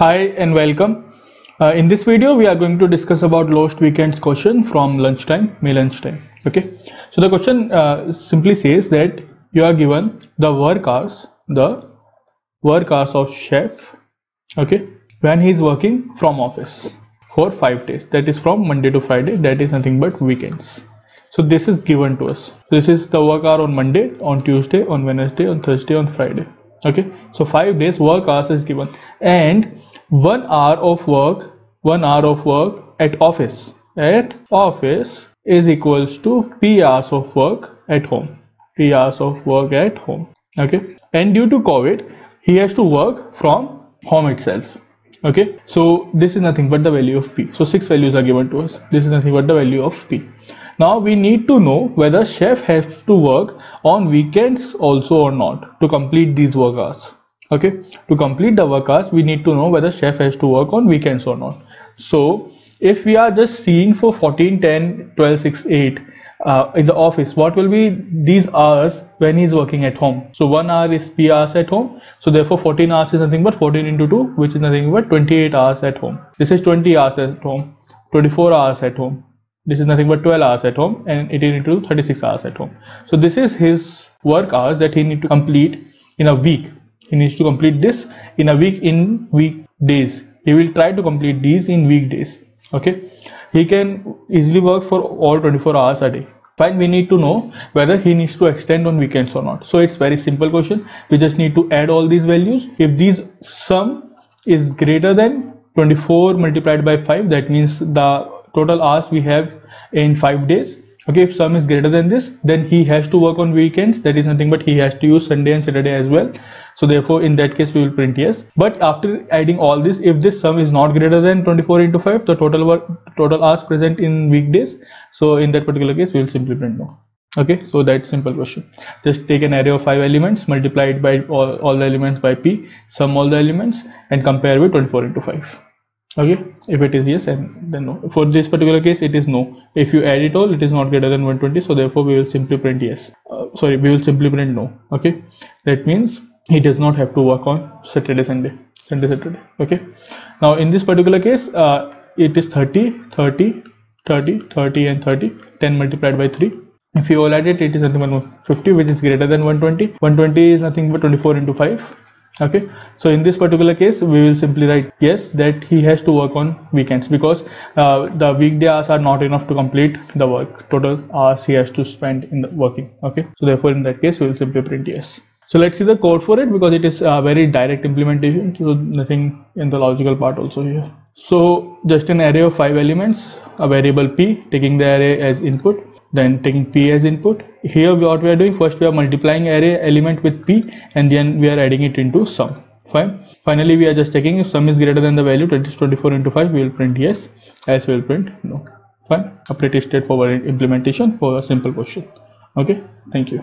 Hi and welcome. In this video we are going to discuss about last weekend's question from lunchtime. Okay, so the question simply says that you are given the work hours of chef, okay, when he is working from office for 5 days, that is from Monday to Friday, that is nothing but weekends. So this is given to us. This is the work hour on Monday, on Tuesday, on Wednesday, on Thursday, on Friday. Okay, so 5 days work hours is given, and 1 hour of work, 1 hour of work at office is equals to p hours of work at home, p hours of work at home. Okay, and due to COVID he has to work from home itself. Okay, so this is nothing but the value of p. So 6 values are given to us. This is nothing but the value of p. Now we need to know whether chef has to work on weekends also or not to complete these work hours. Okay, to complete the work hours we need to know whether chef has to work on weekends or not. So if we are just seeing for 14, 10, 12, 6, 8 in the office, what will be these hours when he is working at home? So 1 hour is p hours at home, so therefore 14 hours is nothing but 14 into 2, which is nothing but 28 hours at home. This is 20 hours at home, 24 hours at home. This is nothing but 12 hours at home, and 18 into 36 hours at home. So this is his work hours that he needs to complete in a week. He needs to complete this in a week, in weekdays. He will try to complete these in weekdays. Okay, he can easily work for all 24 hours a day. Fine, we need to know whether he needs to extend on weekends or not. So it's very simple question. We just need to add all these values. If these sum is greater than 24 multiplied by 5, that means the total hours we have in 5 days. Okay, if sum is greater than this, then he has to work on weekends, that is nothing but he has to use Sunday and Saturday as well. So therefore in that case we will print yes. But after adding all this, if this sum is not greater than 24 into 5, the total hours present in weekdays, so in that particular case we will simply print no. Okay, so that's simple question. Just take an array of 5 elements, multiplied by all the elements by p, sum all the elements and compare with 24 into 5. Okay, if it is yes and then no. For this particular case it is no. If you add it all, it is not greater than 120, so therefore we will simply print yes. We will simply print no. Okay, that means he does not have to work on Sunday Saturday. Okay, now in this particular case it is 30, 30, 30, 30 and 30, 10 multiplied by 3. If you all add it, it is nothing but 150, which is greater than 120. 120 is nothing but 24 into 5. Okay, so in this particular case we will simply write yes, that he has to work on weekends, because the weekday hours are not enough to complete the work total hours he has to spend in the working. Okay, so therefore in that case we will simply print yes. So let's see the code for it, because it is a very direct implementation, so nothing in the logical part also here. So just an array of 5 elements, a variable p, taking the array as input, then taking p as input. Here what we are doing, first we are multiplying array element with p and then we are adding it into sum. Fine, finally we are just checking if sum is greater than the value, that is 24 into 5, we will print yes, as we will print no. Fine, a pretty straightforward implementation for a simple question. Okay, thank you.